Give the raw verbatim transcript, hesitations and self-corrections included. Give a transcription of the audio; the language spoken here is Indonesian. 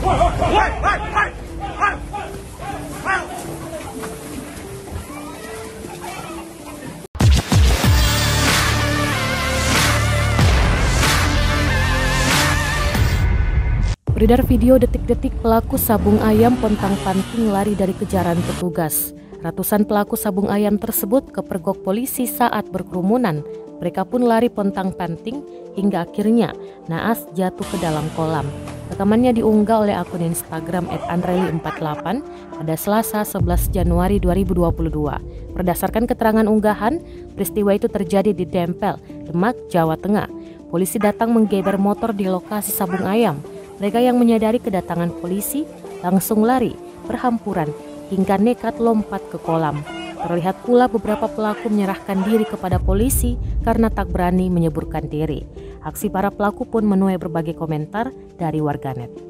Beredar video detik-detik pelaku sabung ayam pontang-panting lari dari kejaran petugas. Ratusan pelaku sabung ayam tersebut kepergok polisi saat berkerumunan. Mereka pun lari pontang-panting hingga akhirnya naas jatuh ke dalam kolam. Rekamannya diunggah oleh akun Instagram et andreli empat delapan pada Selasa sebelas Januari dua ribu dua puluh dua. Berdasarkan keterangan unggahan, peristiwa itu terjadi di Dempel, Demak, Jawa Tengah. Polisi datang menggeber motor di lokasi sabung ayam. Mereka yang menyadari kedatangan polisi langsung lari, berhamburan, hingga nekat lompat ke kolam. Terlihat pula beberapa pelaku menyerahkan diri kepada polisi karena tak berani menyeburkan diri. Aksi para pelaku pun menuai berbagai komentar dari warganet.